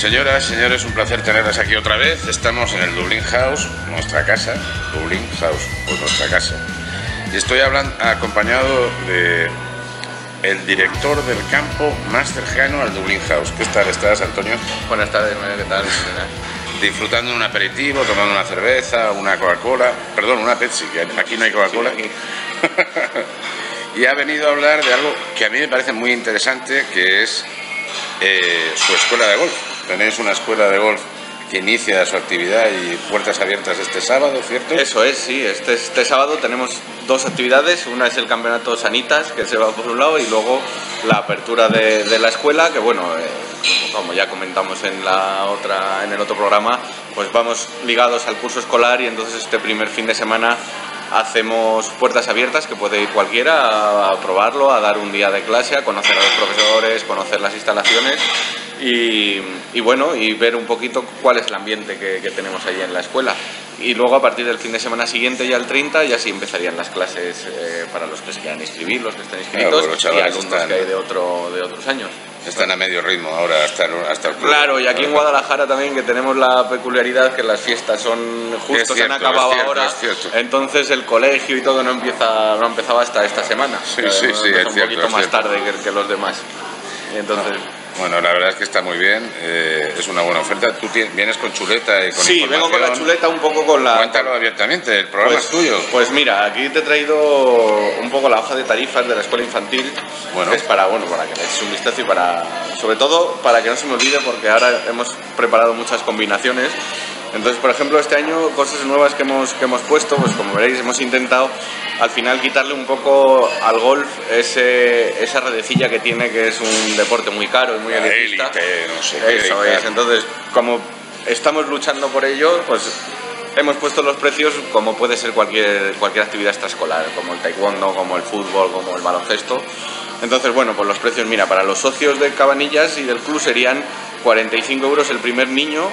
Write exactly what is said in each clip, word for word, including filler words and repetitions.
Señoras, señores, un placer tenerlas aquí otra vez. Estamos en el Dublin House, nuestra casa. Dublin House, pues nuestra casa. Y estoy hablando, acompañado de el director del campo más cercano al Dublin House. ¿Qué tal estás, Antonio? Buenas tardes, María, ¿qué tal? Disfrutando de un aperitivo, tomando una cerveza, una Coca-Cola, perdón, una Pepsi, que aquí no hay Coca-Cola. Sí, y ha venido a hablar de algo que a mí me parece muy interesante, que es eh, su escuela de golf. Tenéis una escuela de golf que inicia su actividad y puertas abiertas este sábado, ¿cierto? Eso es, sí. Este, este sábado tenemos dos actividades. Una es el campeonato Sanitas, que se va por un lado, y luego la apertura de, de la escuela, que bueno, eh, como ya comentamos en, la otra, en el otro programa, pues vamos ligados al curso escolar, y entonces este primer fin de semana hacemos puertas abiertas, que puede ir cualquiera a probarlo, a dar un día de clase, a conocer a los profesores, conocer las instalaciones y, y bueno, y ver un poquito cuál es el ambiente que, que tenemos allí en la escuela. Y luego, a partir del fin de semana siguiente, ya el treinta, ya sí empezarían las clases eh, para los que se quieran inscribir, los que están inscritos, claro, chavales, y alumnos están, que hay de, otro, de otros años. Están a medio ritmo ahora hasta el, hasta el club. Claro, y aquí en Guadalajara también, que tenemos la peculiaridad que las fiestas son justo, cierto, se han acabado cierto, ahora, entonces el colegio y todo no empieza no empezaba hasta esta semana. Sí, o sea, sí, no, sí, es un cierto, poquito es más cierto. tarde que, que los demás. Entonces... No. Bueno, la verdad es que está muy bien, eh, es una buena oferta. Tú tienes, vienes con chuleta y con Sí, vengo con la chuleta, un poco con la... Cuéntalo abiertamente, el programa pues, es tuyo. Pues mira, aquí te he traído un poco la hoja de tarifas de la escuela infantil. Bueno. Es para, bueno, para que le eches un vistazo y para... Sobre todo, para que no se me olvide, porque ahora hemos preparado muchas combinaciones. Entonces, por ejemplo, este año, cosas nuevas que hemos, que hemos puesto, pues como veréis, hemos intentado al final quitarle un poco al golf ese, esa redecilla que tiene, que es un deporte muy caro y muy elitista. Élite, no sé qué. Eso es. Entonces, como estamos luchando por ello, pues hemos puesto los precios como puede ser cualquier, cualquier actividad extraescolar, como el taekwondo, como el fútbol, como el baloncesto. Entonces, bueno, pues los precios, mira, para los socios de Cabanillas y del club serían cuarenta y cinco euros el primer niño,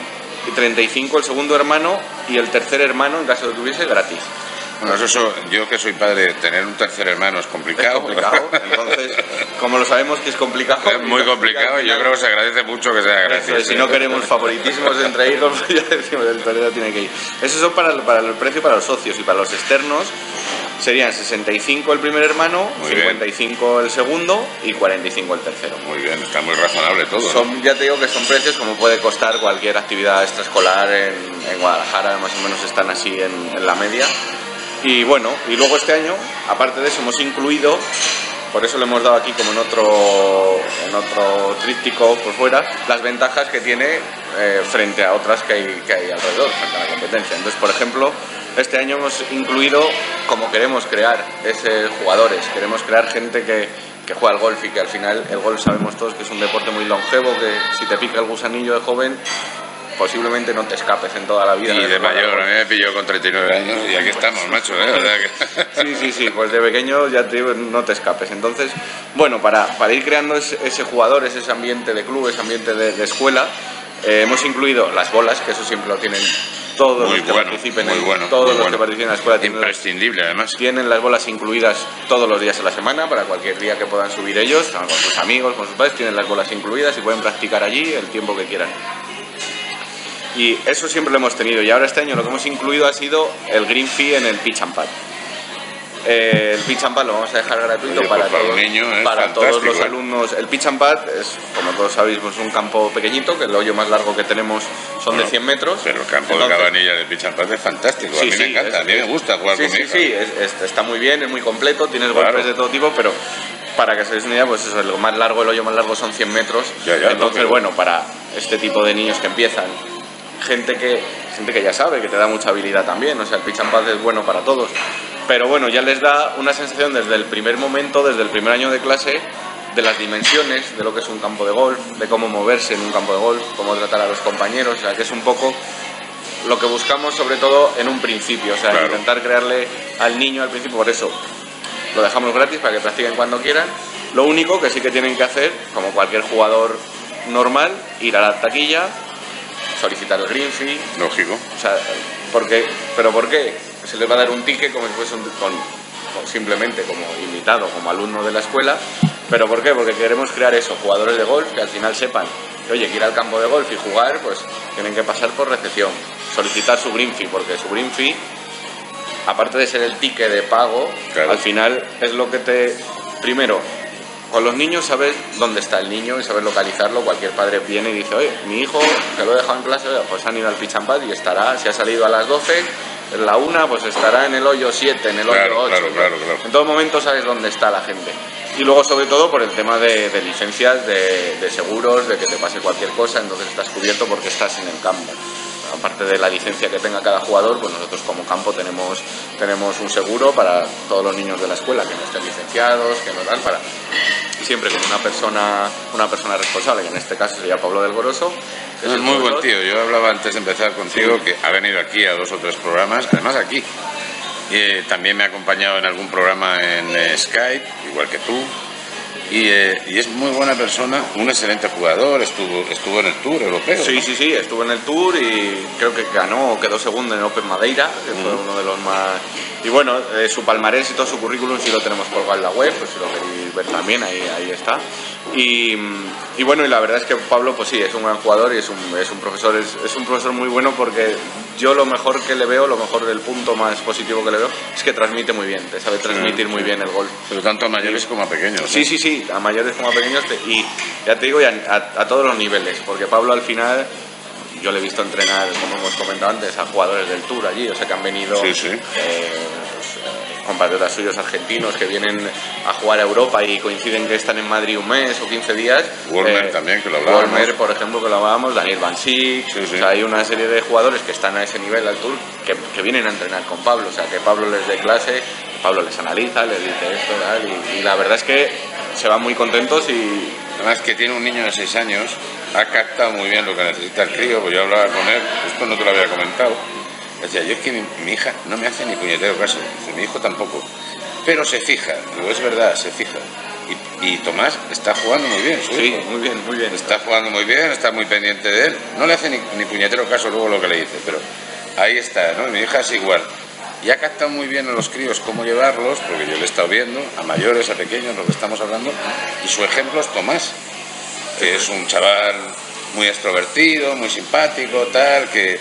treinta y cinco el segundo hermano y el tercer hermano, en caso de que tuviese, gratis. Bueno, eso, eso, yo que soy padre, tener un tercer hermano es complicado. Es complicado, entonces, como lo sabemos que es complicado. Es muy complicado, y yo creo que se agradece mucho que sea gratis. Eso, si no queremos favoritismos entre ellos, ya decimos, el torero tiene que ir. Eso son para, para el precio para los socios, y para los externos serían sesenta y cinco el primer hermano, muy cincuenta y cinco bien. El segundo y cuarenta y cinco el tercero. Muy bien, está muy razonable todo. Son, ¿no? Ya te digo que son precios como puede costar cualquier actividad extraescolar en, en Guadalajara, más o menos están así en, en la media. Y bueno, y luego este año, aparte de eso, hemos incluido, por eso lo hemos dado aquí como en otro, en otro tríptico por fuera, las ventajas que tiene eh, frente a otras que hay, que hay alrededor, frente a la competencia. Entonces, por ejemplo, este año hemos incluido, como queremos crear ese jugadores, queremos crear gente que, que juega al golf, y que al final el golf sabemos todos que es un deporte muy longevo, que si te pica el gusanillo de joven, posiblemente no te escapes en toda la vida. Y de mayor, a mí me pilló con treinta y nueve años y aquí estamos, macho, ¿eh? O sea que... Sí, sí, sí, pues de pequeño ya te, no te escapes. Entonces, bueno, para, para ir creando ese, ese jugador, ese ambiente de club, ese ambiente de, de escuela, eh, hemos incluido las bolas, que eso siempre lo tienen todos muy los que bueno, participen en bueno, todos los bueno. que participen en la escuela. Imprescindible, tienen, además. Tienen las bolas incluidas todos los días de la semana, para cualquier día que puedan subir ellos, con sus amigos, con sus padres, tienen las bolas incluidas y pueden practicar allí el tiempo que quieran. Y eso siempre lo hemos tenido, y ahora este año lo que hemos incluido ha sido el Green Fee en el Pitch and Pass. Eh, el Pitch and Pass lo vamos a dejar gratuito. Oye, para, para, todos, niño, eh, para todos los alumnos. El Pitch and Pass es, como todos sabéis, pues un campo pequeñito, que el hoyo más largo que tenemos son bueno, de cien metros. Pero el campo Entonces, de Cabanillas de Pitch and Pass es fantástico, sí, a mí sí, me encanta, es, a mí me gusta jugar sí, con sí, mi sí, hija. Es, es, está muy bien, es muy completo, tienes claro. golpes de todo tipo, pero... Para que se os una idea, pues eso, lo más largo, el hoyo más largo son cien metros. Ya, ya, Entonces, no, pero... bueno, para este tipo de niños que empiezan, gente que, gente que ya sabe, que te da mucha habilidad también, o sea, el pitch and pass es bueno para todos. Pero bueno, ya les da una sensación desde el primer momento, desde el primer año de clase, de las dimensiones, de lo que es un campo de golf, de cómo moverse en un campo de golf, cómo tratar a los compañeros, o sea, que es un poco... lo que buscamos, sobre todo, en un principio, o sea, claro. intentar crearle al niño al principio, por eso... Lo dejamos gratis para que practiquen cuando quieran. Lo único que sí que tienen que hacer, como cualquier jugador normal, ir a la taquilla, solicitar el green fee. Lógico. O sea, porque, ¿pero por qué? Se les va a dar un ticket como si fuese un, con, con, simplemente como invitado, como alumno de la escuela. ¿Pero por qué? Porque queremos crear eso, jugadores de golf que al final sepan oye, que ir al campo de golf y jugar, pues tienen que pasar por recepción, solicitar su Green Fee, porque su Green Fee, aparte de ser el ticket de pago, claro, al final es lo que te... Primero, con los niños sabes dónde está el niño y sabes localizarlo. Cualquier padre viene y dice, oye, mi hijo, que lo he dejado en clase, pues han ido al Pitch and Pass y estará, si ha salido a las doce, en la una, pues estará en el hoyo siete, en el claro, hoyo ocho. Claro, claro, claro. En todo momento sabes dónde está la gente. Y luego, sobre todo, por el tema de, de licencias, de, de seguros, de que te pase cualquier cosa, entonces estás cubierto porque estás en el campo. Aparte de la licencia que tenga cada jugador, pues nosotros como campo tenemos tenemos un seguro para todos los niños de la escuela que no estén licenciados, que nos dan, para siempre con una persona una persona responsable, que en este caso sería Pablo del Grosso. Es muy jugador. Buen tío. Yo hablaba antes de empezar contigo, sí, que ha venido aquí a dos o tres programas, además aquí. Eh, también me ha acompañado en algún programa en eh, Skype, igual que tú. Y, eh, y es muy buena persona, un excelente jugador, estuvo estuvo en el Tour Europeo. Sí, ¿no? sí, sí, estuvo en el Tour y creo que ganó, quedó segundo en Open Madeira, que mm. fue uno de los más... Y bueno, eh, su palmarés y todo su currículum sí lo tenemos colgado en la web, pues si lo queréis ver también, ahí, ahí está. Y, y bueno, y la verdad es que Pablo, pues sí, es un gran jugador y es un, es un profesor, es, es un profesor muy bueno, porque yo lo mejor que le veo, lo mejor del punto más positivo que le veo, es que transmite muy bien, te sabe transmitir sí, muy sí. bien el golf. Pero tanto a mayores y, como a pequeños. Sí, sí, sí, sí, a mayores como a pequeños te, y ya te digo, y a, a, a todos los niveles, porque Pablo al final... Yo le he visto entrenar, como hemos comentado antes, a jugadores del Tour allí, o sea que han venido sí, sí. Eh, pues, compatriotas suyos argentinos que vienen a jugar a Europa y coinciden que están en Madrid un mes o quince días. Warmer eh, también, que lo hablábamos. Warmer, por ejemplo, que lo hablábamos, Daniel Van Sick, sí, sí. O sea, hay una serie de jugadores que están a ese nivel al Tour que, que vienen a entrenar con Pablo, o sea que Pablo les dé clase, Pablo les analiza, les dice esto, tal, y, y la verdad es que se van muy contentos y... Además que tiene un niño de seis años, ha captado muy bien lo que necesita el crío, pues yo hablaba con él, esto no te lo había comentado. Decía, yo es que mi, mi hija no me hace ni puñetero caso, mi hijo tampoco, pero se fija, digo, es verdad, se fija. Y, y Tomás está jugando muy bien, su sí, hijo. muy bien, muy bien. Está jugando muy bien, está muy pendiente de él, no le hace ni, ni puñetero caso luego lo que le dice, pero ahí está, ¿no? Mi hija es igual. Y ha captado muy bien a los críos cómo llevarlos, porque yo le he estado viendo, a mayores, a pequeños, lo que estamos hablando, y su ejemplo es Tomás, que es un chaval muy extrovertido, muy simpático, tal, que,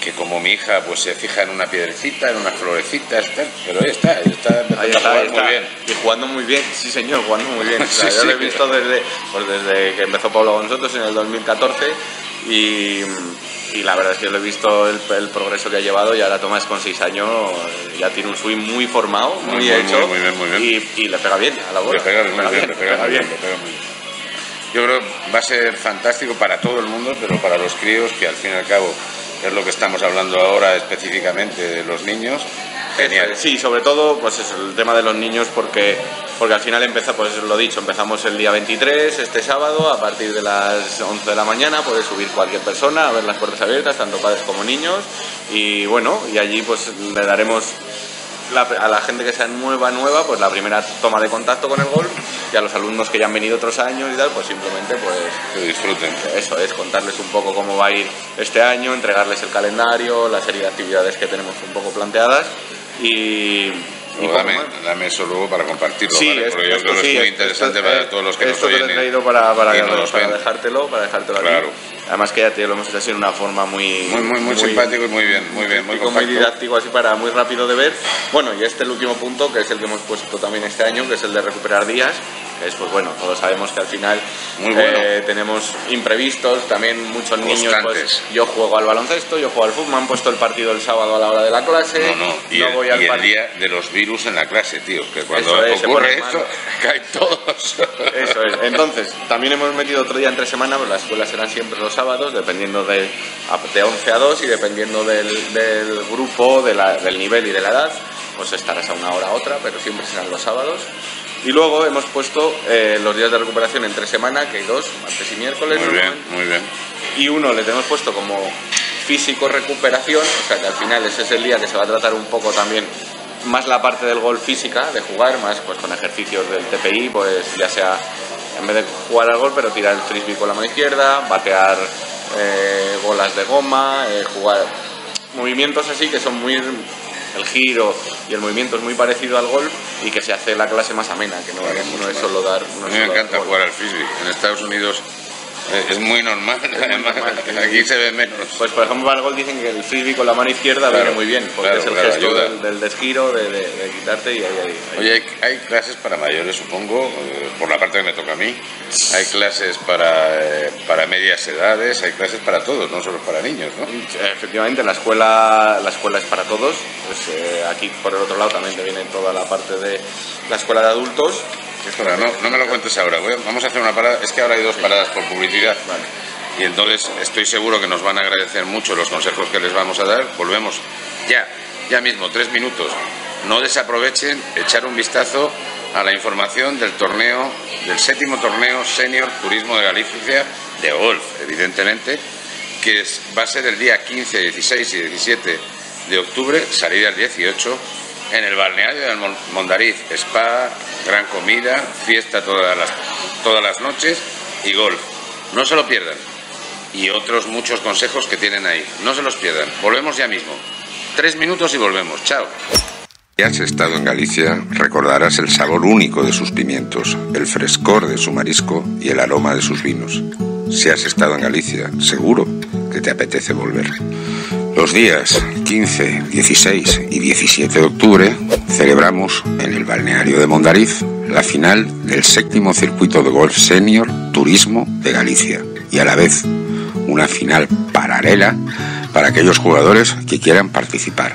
que como mi hija pues se fija en una piedrecita, en unas florecitas, tal, pero ahí está, ahí está, ahí está, a jugar ahí está muy bien. Y jugando muy bien, sí señor, jugando muy bien. O sea, sí, yo sí, lo he visto pero... desde, pues desde que empezó Pablo con nosotros en el dos mil catorce y... Y la verdad es que lo he visto el, el progreso que ha llevado, y ahora Tomás con seis años ya tiene un swing muy formado, muy, muy hecho, muy, muy bien, muy bien. Y, y le pega bien a la bola. Le pega, le pega, bien, bien, le pega, le pega bien, bien, le pega muy bien. Yo creo que va a ser fantástico para todo el mundo, pero para los críos, que al fin y al cabo es lo que estamos hablando ahora específicamente de los niños. Genial. Sí, sobre todo pues eso, el tema de los niños, porque porque al final empieza, pues lo dicho, empezamos el día veintitrés, este sábado, a partir de las once de la mañana, puede subir cualquier persona, a ver las puertas abiertas, tanto padres como niños, y bueno, y allí pues le daremos la, a la gente que sea nueva, nueva, pues la primera toma de contacto con el golf, y a los alumnos que ya han venido otros años y tal, pues simplemente pues... Que disfruten. Eso es, contarles un poco cómo va a ir este año, entregarles el calendario, la serie de actividades que tenemos un poco planteadas. Y, y dame, dame eso luego para compartirlo, sí, ¿vale? Porque esto, yo creo que sí, es muy interesante esto, para todos los que nos oyen. Esto te lo he traído para, para, nos para dejártelo, para dejártelo claro. aquí. Además que ya te lo hemos hecho así de una forma muy... Muy, muy, muy simpático y muy bien, muy bien, muy compacto. Muy didáctico, así para muy rápido de ver. Bueno, y este es el último punto, que es el que hemos puesto también este año, que es el de recuperar días. Es, pues bueno, todos sabemos que al final muy bueno. eh, tenemos imprevistos, también muchos niños, pues, yo juego al baloncesto, yo juego al fútbol, me han puesto el partido el sábado a la hora de la clase, no, no. Y no el, voy al y el día de los virus en la clase, tío, que cuando eso es, ocurre esto, caen todos. Eso es, entonces, también hemos metido otro día entre semana, pero las escuelas serán siempre los sábados, dependiendo de, de once a dos y dependiendo del, del grupo, de la, del nivel y de la edad, pues estarás a una hora a otra, pero siempre serán los sábados. Y luego hemos puesto eh, los días de recuperación entre semana, que hay dos, martes y miércoles. Muy bien, muy bien. Y uno le tenemos puesto como físico recuperación, o sea que al final ese es el día que se va a tratar un poco también más la parte del golf física, de jugar más pues con ejercicios del T P I, pues ya sea en vez de jugar al golf, pero tirar el frisbee con la mano izquierda, batear eh, bolas de goma, eh, jugar movimientos así que son muy... El giro y el movimiento es muy parecido al golf y que se hace la clase más amena, que no, claro, es, no es solo dar... No a mí me encanta jugar al frisbee. En Estados Unidos Es muy normal, es además muy normal. Aquí se ve menos. Pues por ejemplo para el golf dicen que el frisbee con la mano izquierda claro, viene muy bien, porque claro, es el claro, gesto ayuda. del, del desgiro, de, de, de quitarte y ahí, ahí, ahí. Oye, hay, hay clases para mayores supongo, eh, por la parte que me toca a mí, hay clases para, eh, para medias edades, hay clases para todos, no solo para niños, ¿no? Efectivamente, la escuela, la escuela es para todos, pues, eh, aquí por el otro lado también te viene toda la parte de la escuela de adultos. Espera, no, no me lo cuentes ahora, voy a, vamos a hacer una parada, es que ahora hay dos paradas por publicidad vale. y entonces estoy seguro que nos van a agradecer mucho los consejos que les vamos a dar, volvemos ya, ya mismo, tres minutos, no desaprovechen, echar un vistazo a la información del torneo, del séptimo torneo senior Turismo de Galicia de golf, evidentemente, que es, va a ser el día quince, dieciséis y diecisiete de octubre, salida el dieciocho. En el balneario del Mondariz, spa, gran comida, fiesta todas las, todas las noches y golf. No se lo pierdan. Y otros muchos consejos que tienen ahí. No se los pierdan. Volvemos ya mismo. Tres minutos y volvemos. Chao. Si has estado en Galicia, recordarás el sabor único de sus pimientos, el frescor de su marisco y el aroma de sus vinos. Si has estado en Galicia, seguro que te apetece volver. Los días quince, dieciséis y diecisiete de octubre celebramos en el balneario de Mondariz la final del séptimo circuito de golf senior Turismo de Galicia y a la vez una final paralela para aquellos jugadores que quieran participar.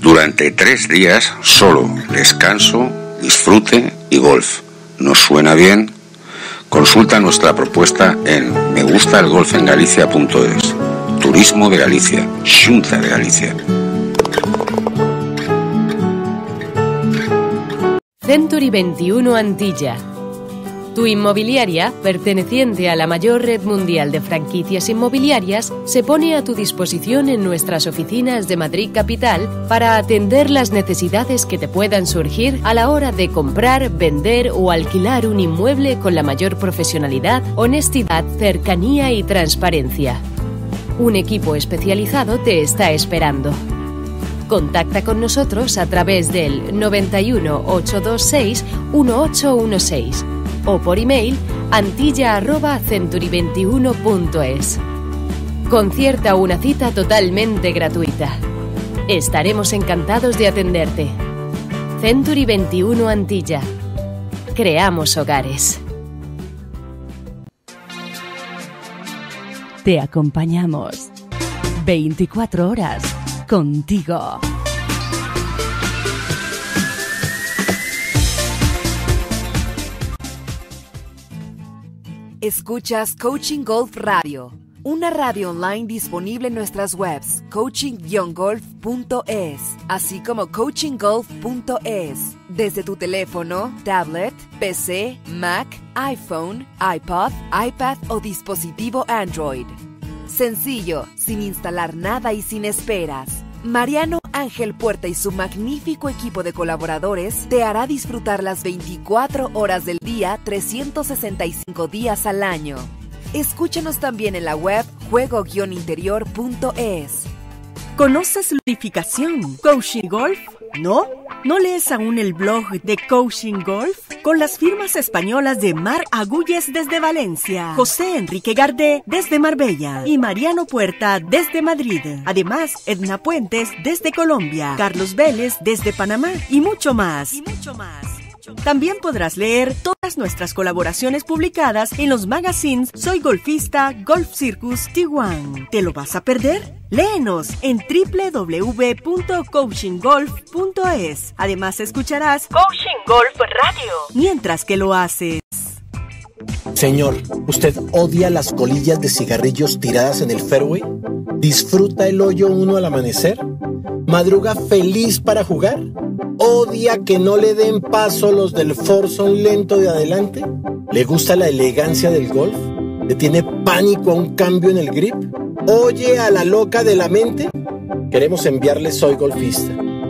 Durante tres días solo descanso, disfrute y golf. ¿Nos suena bien? Consulta nuestra propuesta en me gusta el golf en galicia punto es. Turismo de Galicia, Xunta de Galicia. Century veintiuno Antilla. Tu inmobiliaria, perteneciente a la mayor red mundial de franquicias inmobiliarias, se pone a tu disposición en nuestras oficinas de Madrid Capital para atender las necesidades que te puedan surgir a la hora de comprar, vender o alquilar un inmueble con la mayor profesionalidad, honestidad, cercanía y transparencia. Un equipo especializado te está esperando. Contacta con nosotros a través del noventa y uno, ochocientos veintiséis, dieciocho dieciséis o por email antilla arroba century veintiuno punto es. Concierta una cita totalmente gratuita. Estaremos encantados de atenderte. Century veintiuno Antilla. Creamos hogares. Te acompañamos veinticuatro horas contigo. Escuchas Coaching Golf Radio, una radio online disponible en nuestras webs coaching golf punto es, así como coaching golf punto es, desde tu teléfono, tablet, P C, Mac, iPhone, iPod, iPad o dispositivo Android. Sencillo, sin instalar nada y sin esperas. Mariano Ángel Puerta y su magnífico equipo de colaboradores te hará disfrutar las veinticuatro horas del día, trescientos sesenta y cinco días al año. Escúchanos también en la web juego guion interior punto es. ¿Conoces ludificación? ¿Coaching Golf? ¿No? ¿No lees aún el blog de Coaching Golf? Con las firmas españolas de Mar Agulles desde Valencia, José Enrique Gardé desde Marbella y Mariano Puerta desde Madrid. Además, Edna Puentes desde Colombia, Carlos Vélez desde Panamá y mucho más. Y mucho más. También podrás leer todas nuestras colaboraciones publicadas en los magazines Soy Golfista, Golf Circus, Tijuana. ¿Te lo vas a perder? Léenos en doble u doble u doble u punto coaching golf punto es. Además escucharás Coaching Golf Radio mientras que lo haces. Señor, ¿usted odia las colillas de cigarrillos tiradas en el fairway? ¿Disfruta el hoyo uno al amanecer? ¿Madruga feliz para jugar? ¿Odia que no le den paso los del forzón lento de adelante? ¿Le gusta la elegancia del golf? ¿Le tiene pánico a un cambio en el grip? ¿Oye a la loca de la mente? Queremos enviarle Soy Golfista,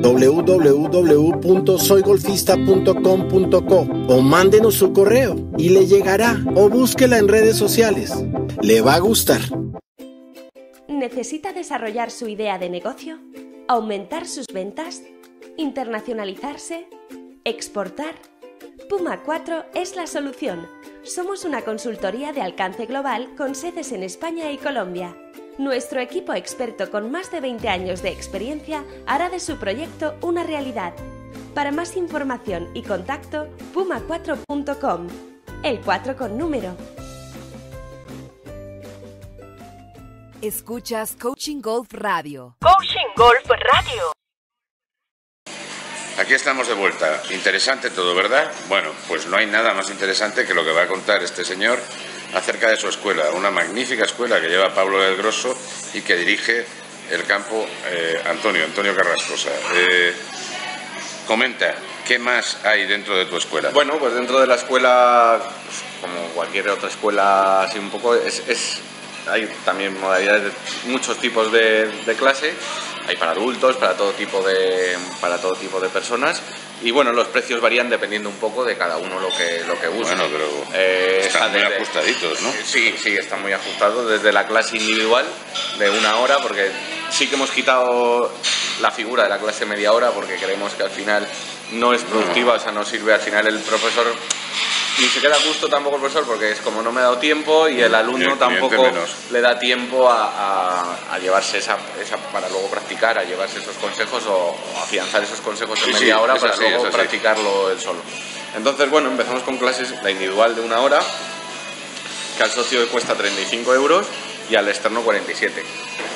doble u doble u doble u punto soy golfista punto com punto co, o mándenos su correo y le llegará, o búsquela en redes sociales. Le va a gustar. ¿Necesita desarrollar su idea de negocio? ¿Aumentar sus ventas? ¿Internacionalizarse? ¿Exportar? Puma cuatro es la solución. Somos una consultoría de alcance global con sedes en España y Colombia. Nuestro equipo experto con más de veinte años de experiencia hará de su proyecto una realidad. Para más información y contacto, puma cuatro punto com. El cuatro con número. Escuchas Coaching Golf Radio. Coaching Golf Radio. Aquí estamos de vuelta. Interesante todo, ¿verdad? Bueno, pues no hay nada más interesante que lo que va a contar este señor acerca de su escuela, una magnífica escuela que lleva Pablo del Grosso y que dirige el campo eh, Antonio, Antonio Carrascosa. Eh, comenta, ¿qué más hay dentro de tu escuela? Bueno, pues dentro de la escuela, pues, como cualquier otra escuela, así un poco, es, es, hay también modalidades de muchos tipos de, de clase. Hay para adultos, para todo tipo de, para todo tipo de personas. Y bueno, los precios varían dependiendo un poco de cada uno lo que, lo que busca. Bueno, pero eh, están muy desde, ajustaditos, ¿no? Sí, sí, están muy ajustados desde la clase individual de una hora, porque sí que hemos quitado la figura de la clase media hora, porque creemos que al final no es productiva, no. O sea, no sirve al final el profesor. Ni se queda a gusto tampoco el profesor, porque es como no me ha dado tiempo y el alumno el tampoco le da tiempo a, a, a llevarse esa, esa, para luego practicar, a llevarse esos consejos o, o afianzar esos consejos en sí, media sí, hora para así, luego practicarlo él solo. Entonces, bueno, empezamos con clases, la individual de una hora, que al socio le cuesta treinta y cinco euros y al externo cuarenta y siete.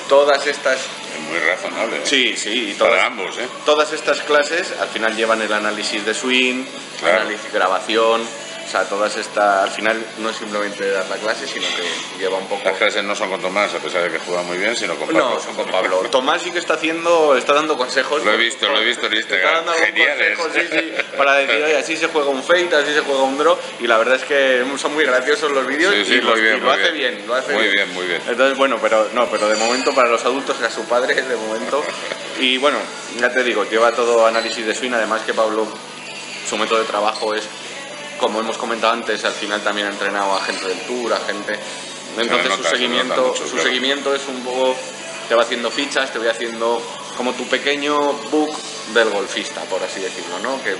Todas estas... Es muy razonable. ¿eh? Sí, sí. Y todas, para ambos, ¿eh? Todas estas clases al final llevan el análisis de swing, claro. análisis, grabación... O sea, todas estas, al final no es simplemente dar la clase, sino que lleva un poco... Las clases no son con Tomás, a pesar de que juega muy bien, sino con Pablo. No, son con Pablo. Tomás sí que está haciendo, está dando consejos. Lo he visto, con, lo he visto en Instagram. Geniales. Sí, sí, para decir, oye, así se juega un fade, así se juega un draw. Y la verdad es que son muy graciosos los vídeos sí, sí, y, los, bien, y lo hace bien. bien, lo hace muy bien. bien. Muy bien, Entonces, bueno, pero no, pero de momento para los adultos y a su padre, de momento. Y bueno, ya te digo, lleva todo análisis de swing, además que Pablo, su método de trabajo es... Como hemos comentado antes, al final también ha entrenado a gente del Tour, a gente... Entonces nota, su, seguimiento, mucho, su claro. seguimiento es un poco... Te va haciendo fichas, te va haciendo como tu pequeño book del golfista, por así decirlo, ¿no? Que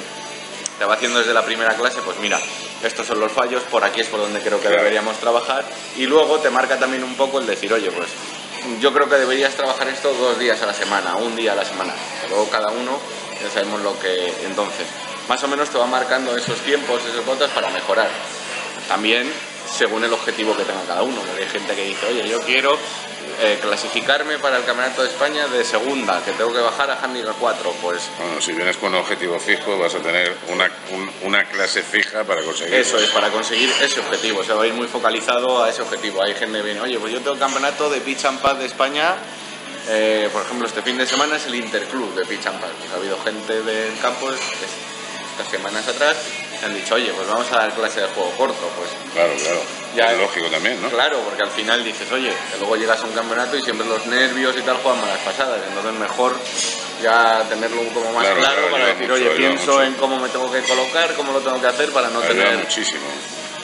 te va haciendo desde la primera clase, pues mira, estos son los fallos, por aquí es por donde creo que claro. deberíamos trabajar. Y luego te marca también un poco el decir, oye, pues yo creo que deberías trabajar esto dos días a la semana, un día a la semana. Luego cada uno ya sabemos lo que entonces... Más o menos te va marcando esos tiempos, esos cuotas para mejorar. También según el objetivo que tenga cada uno. Porque hay gente que dice, oye, yo quiero eh, clasificarme para el Campeonato de España de segunda, que tengo que bajar a Handicap cuatro. Pues... Bueno, si vienes con un objetivo fijo, vas a tener una, un, una clase fija para conseguir. Eso es, para conseguir ese objetivo. O sea, va a ir muy focalizado a ese objetivo. Hay gente que viene, oye, pues yo tengo el Campeonato de Pitch and Pass de España. Eh, por ejemplo, este fin de semana es el Interclub de Pitch and Pass. Pues ha habido gente del campo... Es, es, semanas atrás han dicho, oye, pues vamos a dar clase de juego corto, pues claro, claro, ya es lógico también, ¿no? Claro, porque al final dices, oye, que luego llegas a un campeonato y siempre los nervios y tal juegan malas pasadas, entonces mejor ya tenerlo como más claro, claro, claro para decir, mucho, oye, pienso mucho en cómo me tengo que colocar, cómo lo tengo que hacer para no tener... muchísimo.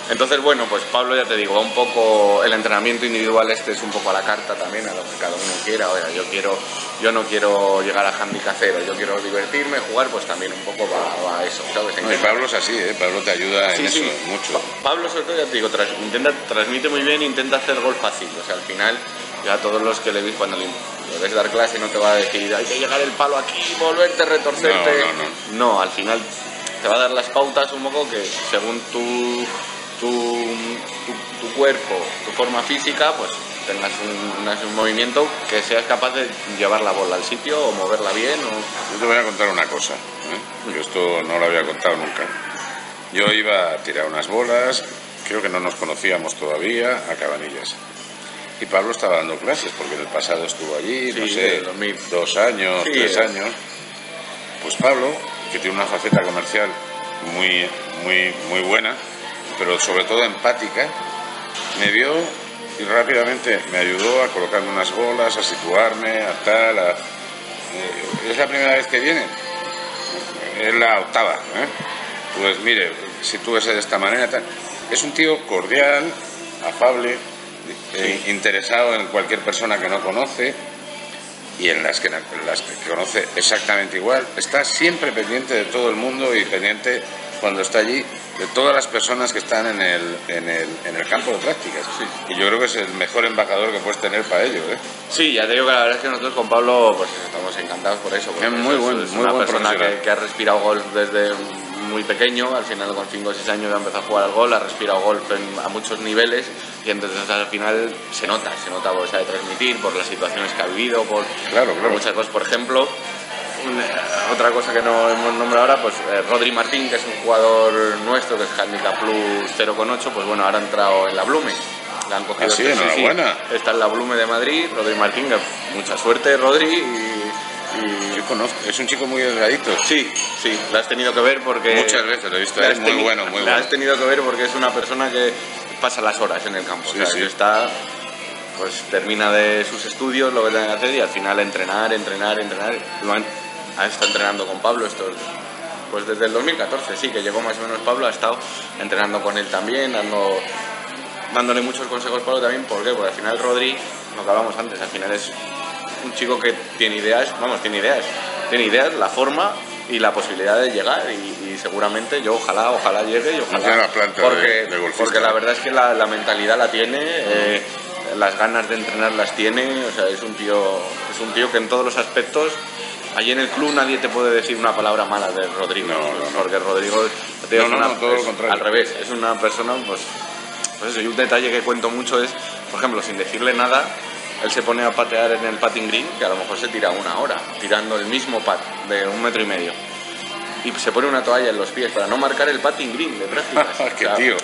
Entonces, bueno, pues Pablo, ya te digo, va un poco, el entrenamiento individual este es un poco a la carta también, a lo que cada uno quiera. Oiga, yo quiero, yo no quiero llegar a handicap cero, yo quiero divertirme, jugar, pues también un poco va, va a eso, ¿sabes? No, y Pablo es así, ¿eh? Pablo te ayuda sí, en sí. eso, mucho. Pa Pablo, sobre todo, ya te digo, trans intenta, transmite muy bien, intenta hacer gol fácil, o sea, al final, ya a todos los que le veis cuando le ves dar clase no te va a decir, hay que llegar el palo aquí, volverte, retorcerte. No, no, no. No, al final te va a dar las pautas un poco que según tu... Tu, tu, tu cuerpo, tu forma física, pues tengas un, un movimiento que seas capaz de llevar la bola al sitio o moverla bien. O... Yo te voy a contar una cosa, ¿eh? Yo esto no lo había contado nunca. Yo iba a tirar unas bolas, creo que no nos conocíamos todavía, a Cabanillas. Y Pablo estaba dando clases, porque en el pasado estuvo allí, sí, no sé, dos años, sí, tres es. años. Pues Pablo, que tiene una faceta comercial muy, muy, muy buena, pero sobre todo empática, me vio y rápidamente me ayudó a colocarme unas bolas, a situarme, a tal. A... Es la primera vez que viene, es la octava, ¿eh? Pues mire, sitúese de esta manera, tal. Es un tío cordial, afable, eh, sí. interesado en cualquier persona que no conoce y en las, que, en las que conoce exactamente igual. Está siempre pendiente de todo el mundo y pendiente, cuando está allí, de todas las personas que están en el, en el, en el campo de prácticas. Sí. Y yo creo que es el mejor embajador que puedes tener para ello, ¿eh? Sí, ya te digo que la verdad es que nosotros con Pablo pues estamos encantados por eso. Es muy buen, es muy una buen persona que, que ha respirado golf desde muy pequeño. Al final con cinco o seis años ha empezado a jugar al golf, ha respirado golf en, a muchos niveles, y entonces al final se nota, se nota por esa de transmitir, por las situaciones que ha vivido, por, claro, claro. por muchas cosas. Por ejemplo, otra cosa que no hemos nombrado ahora, pues eh, Rodri Martín, que es un jugador nuestro, que es Handicap Plus cero coma ocho, pues bueno, ahora ha entrado en la Blume. La han cogido. Ah, sí, enhorabuena. Sí, está en la Blume de Madrid, Rodri Martín, que mucha suerte, Rodri. Y, y... Yo conozco, es un chico muy delgadito. Sí, sí, la has tenido que ver porque... Muchas veces lo he visto, es muy bueno, muy bueno. La has tenido que ver porque es una persona que pasa las horas en el campo, sí, o sea, sí. que está... Pues termina de sus estudios, lo que tiene que hacer y al final entrenar, entrenar, entrenar, lo han... Ha estado entrenando con Pablo estos, pues desde el dos mil catorce, sí, que llegó más o menos Pablo, ha estado entrenando con él también, dando, dándole muchos consejos Pablo también, ¿por qué? Porque al final Rodri, lo que hablábamos antes, al final es un chico que tiene ideas, vamos, tiene ideas, tiene ideas, la forma y la posibilidad de llegar y, y seguramente yo ojalá, ojalá llegue y ojalá, porque, porque la verdad es que la, la mentalidad la tiene, eh, las ganas de entrenar las tiene, o sea, es un tío, es un tío que en todos los aspectos. Allí en el club nadie te puede decir una palabra mala de Rodrigo, no, no, no. porque Rodrigo no, no, una, no, todo es, lo contrario. Al revés, es una persona, pues, pues eso, y un detalle que cuento mucho es, por ejemplo, sin decirle nada, él se pone a patear en el patting green, que a lo mejor se tira una hora, tirando el mismo pat de un metro y medio. Y se pone una toalla en los pies para no marcar el patting green de prácticas. ¡Qué tío!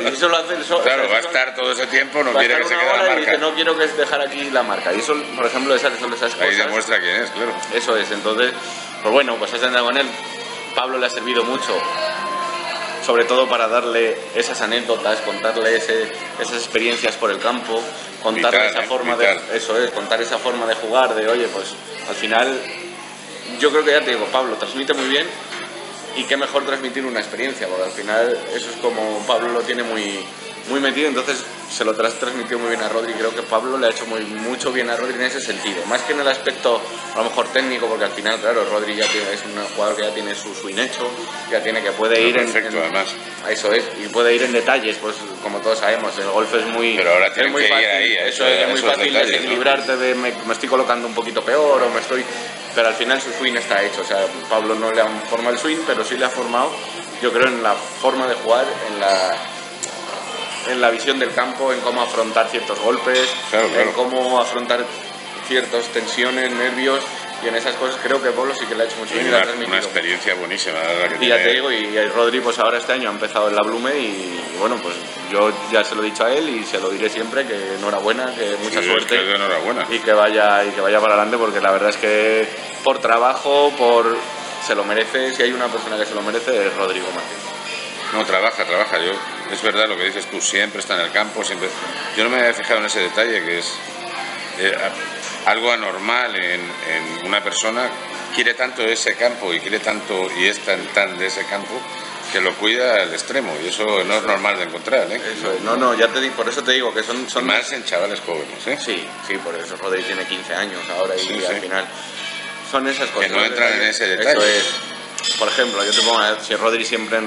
Y eso lo hace el sol. Claro, o sea, va a estar todo ese tiempo, no quiere que se quede la marca. Y dice, no quiero que dejar aquí la marca. Y eso, por ejemplo, esas, esas cosas... Ahí demuestra quién es, claro. Eso es, entonces, pues bueno, pues has andado con él. Pablo le ha servido mucho, sobre todo para darle esas anécdotas, contarle ese, esas experiencias por el campo, contarle vital, esa eh, forma vital. de... Eso es, contar esa forma de jugar, de oye, pues al final... Yo creo que ya te digo, Pablo transmite muy bien. Y qué mejor transmitir una experiencia, porque al final eso es como Pablo lo tiene muy, muy metido, entonces se lo has transmitido muy bien a Rodri. Creo que Pablo le ha hecho muy, mucho bien a Rodri en ese sentido, más que en el aspecto a lo mejor técnico, porque al final, claro, Rodri ya tiene, es un jugador que ya tiene su swing hecho, ya tiene que puede ir perfecto, en, en, además. Eso es, y puede ir en detalles, pues como todos sabemos, el golf es muy, Pero ahora es muy que fácil, ir ahí, eso, eso es, es muy fácil detalles, desequilibrarte, ¿no? de me, me estoy colocando un poquito peor o me estoy... Pero al final su swing está hecho, o sea, Pablo no le ha formado el swing, pero sí le ha formado, yo creo, en la forma de jugar, en la, en la visión del campo, en cómo afrontar ciertos golpes, claro, claro. en cómo afrontar ciertas tensiones, nervios, y en esas cosas creo que Pablo sí que le ha hecho mucho bien. Una, una experiencia buenísima. La que y tiene... ya te digo, y, y Rodri pues ahora este año ha empezado en la Blume y, y bueno, pues yo ya se lo he dicho a él y se lo diré siempre, que enhorabuena, que mucha sí, suerte es que enhorabuena. y que vaya y que vaya para adelante, porque la verdad es que por trabajo, por se lo merece, si hay una persona que se lo merece es Rodrigo Martín. No, trabaja, trabaja, yo es verdad lo que dices tú, siempre está en el campo, siempre. Yo no me había fijado en ese detalle que es eh, algo anormal en, en una persona, quiere tanto ese campo y quiere tanto y es tan, tan de ese campo que lo cuida al extremo, y eso no es normal de encontrar, ¿eh? Eso es, no, no, ya te digo, por eso te digo que son... son... Más en chavales jóvenes, ¿eh? Sí, sí, por eso Rodri tiene quince años ahora y sí, sí. al final son esas cosas. Que no entran en ese detalle. Eso es, por ejemplo, yo te pongo, si Rodri siempre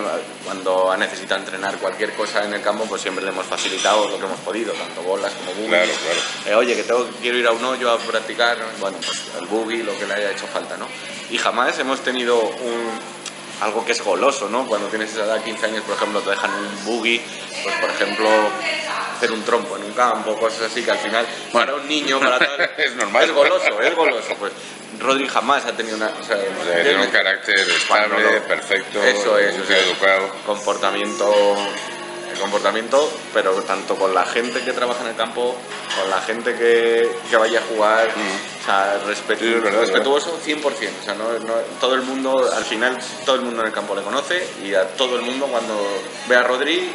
cuando ha necesitado entrenar cualquier cosa en el campo, pues siempre le hemos facilitado lo que hemos podido, tanto bolas como buggy. Claro, claro. Eh, oye, que tengo, quiero ir a un hoyo a practicar, bueno, pues el buggy, lo que le haya hecho falta, ¿no? Y jamás hemos tenido un... algo que es goloso, ¿no? Cuando tienes esa edad, quince años, por ejemplo, te dejan un buggy, pues por ejemplo, hacer un trompo en un campo, cosas así que al final, bueno, para un niño, para tal, es normal. Es goloso, es goloso, pues Rodri jamás ha tenido una... O sea, o sea, tiene un carácter estable, bueno, no, perfecto, eso es, o sea, educado. Comportamiento, el comportamiento, pero tanto con la gente que trabaja en el campo, con la gente que, que vaya a jugar, mm. O sea, respetu sí, verdad, respetuoso cien por cien, o sea, no, no, todo el mundo, al final, todo el mundo en el campo le conoce y a todo el mundo cuando ve a Rodri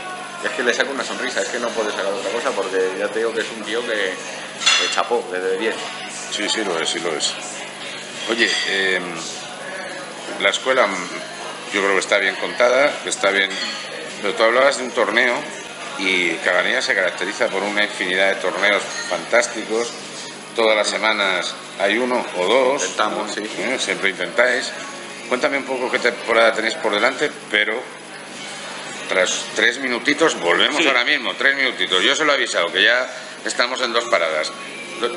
Es que le saco una sonrisa, es que no puedo sacar otra cosa, porque ya te digo que es un tío que, que chapó desde diez. Sí, sí lo es, sí lo es. Oye, eh, la escuela yo creo que está bien contada, está bien... Pero tú hablabas de un torneo y Cabanillas se caracteriza por una infinidad de torneos fantásticos. Todas las semanas hay uno o dos. Intentamos, ¿no? Sí. ¿Eh? Siempre intentáis. Cuéntame un poco qué temporada tenéis por delante, pero... Tras tres minutitos, volvemos sí. ahora mismo, tres minutitos. Yo se lo he avisado, que ya estamos en dos paradas.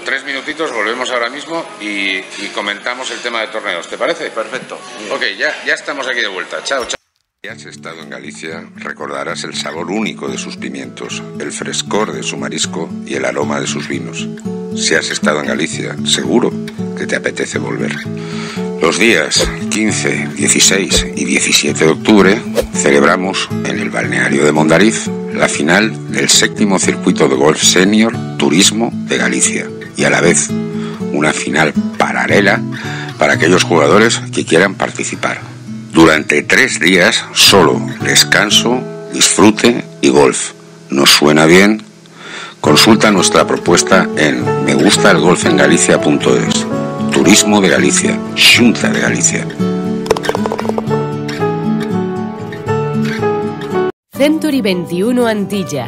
Tres minutitos, volvemos ahora mismo y, y comentamos el tema de torneos. ¿Te parece? Perfecto. Bien. Ok, ya, ya estamos aquí de vuelta. Chao, chao. Si has estado en Galicia, recordarás el sabor único de sus pimientos, el frescor de su marisco y el aroma de sus vinos. Si has estado en Galicia, seguro que te apetece volver. Los días quince, dieciséis y diecisiete de octubre celebramos en el balneario de Mondariz la final del séptimo circuito de golf senior Turismo de Galicia y a la vez una final paralela para aquellos jugadores que quieran participar. Durante tres días solo descanso, disfrute y golf. ¿Nos suena bien? Consulta nuestra propuesta en me gusta el golf en galicia punto es. Turismo de Galicia, Xunta de Galicia. Century veintiuno Antilla,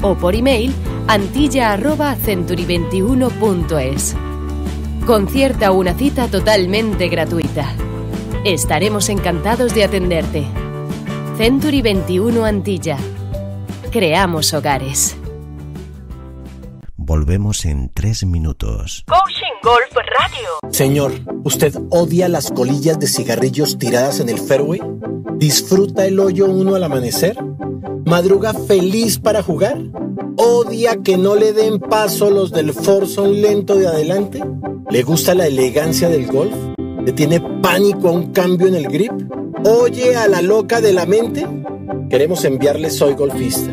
o por email antilla arroba century veintiuno punto es. Concierta una cita totalmente gratuita. Estaremos encantados de atenderte. Century veintiuno Antilla. Creamos hogares. Volvemos en tres minutos. Coaching Golf Radio. Señor, ¿usted odia las colillas de cigarrillos tiradas en el fairway? ¿Disfruta el hoyo uno al amanecer? ¿Madruga feliz para jugar? ¿Odia que no le den paso los del forzón lento de adelante? ¿Le gusta la elegancia del golf? ¿Le tiene pánico a un cambio en el grip? ¿Oye a la loca de la mente? Queremos enviarle Soy Golfista,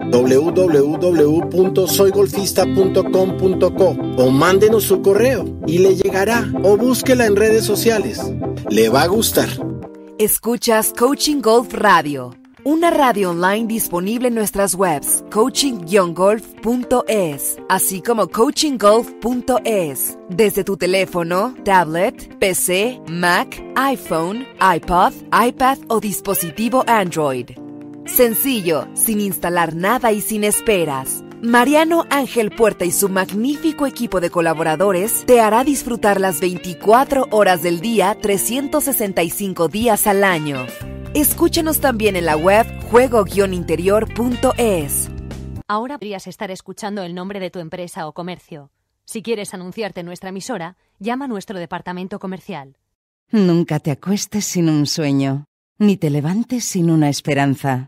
doble u doble u doble u punto soy golfista punto com punto co, o mándenos su correo y le llegará, o búsquela en redes sociales. Le va a gustar. Escuchas Coaching Golf Radio, una radio online disponible en nuestras webs coaching golf punto es, así como coaching golf punto es, desde tu teléfono, tablet, P C, Mac, iPhone, iPod, iPad o dispositivo Android. Sencillo, sin instalar nada y sin esperas. Mariano Ángel Puerta y su magnífico equipo de colaboradores te hará disfrutar las veinticuatro horas del día, trescientos sesenta y cinco días al año. Escúchanos también en la web juego guion interior punto es. Ahora podrías estar escuchando el nombre de tu empresa o comercio. Si quieres anunciarte en nuestra emisora, llama a nuestro departamento comercial. Nunca te acuestes sin un sueño, ni te levantes sin una esperanza.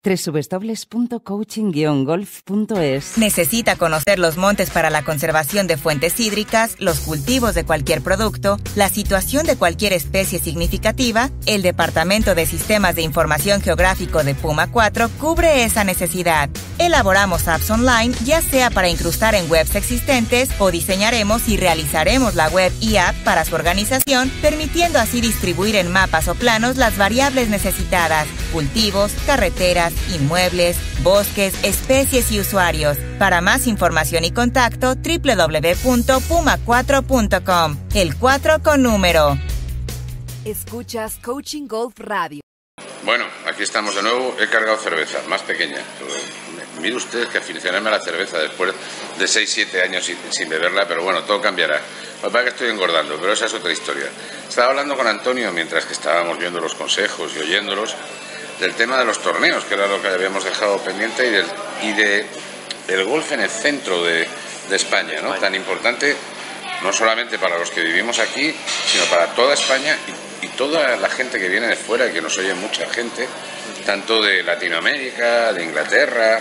doble u doble u doble u punto coaching golf punto es. Necesita conocer los montes para la conservación de fuentes hídricas, los cultivos de cualquier producto, la situación de cualquier especie significativa. El Departamento de Sistemas de Información Geográfico de Puma cuatro cubre esa necesidad. Elaboramos apps online, ya sea para incrustar en webs existentes o diseñaremos y realizaremos la web y app para su organización, permitiendo así distribuir en mapas o planos las variables necesitadas, cultivos, carreteras, inmuebles, bosques, especies y usuarios. Para más información y contacto, doble u doble u doble u punto puma cuatro punto com. El cuatro con número. Escuchas Coaching Golf Radio. Bueno, aquí estamos de nuevo. He cargado cerveza, más pequeña. Mire usted que aficionarme a la cerveza después de seis, siete años sin, sin beberla, pero bueno, todo cambiará. Me parece que estoy engordando, pero esa es otra historia. Estaba hablando con Antonio mientras que estábamos viendo los consejos y oyéndolos, del tema de los torneos, que era lo que habíamos dejado pendiente, y del, y de, del golf en el centro de, de España, ¿no? Tan importante no solamente para los que vivimos aquí, sino para toda España y, y toda la gente que viene de fuera y que nos oye mucha gente, tanto de Latinoamérica, de Inglaterra,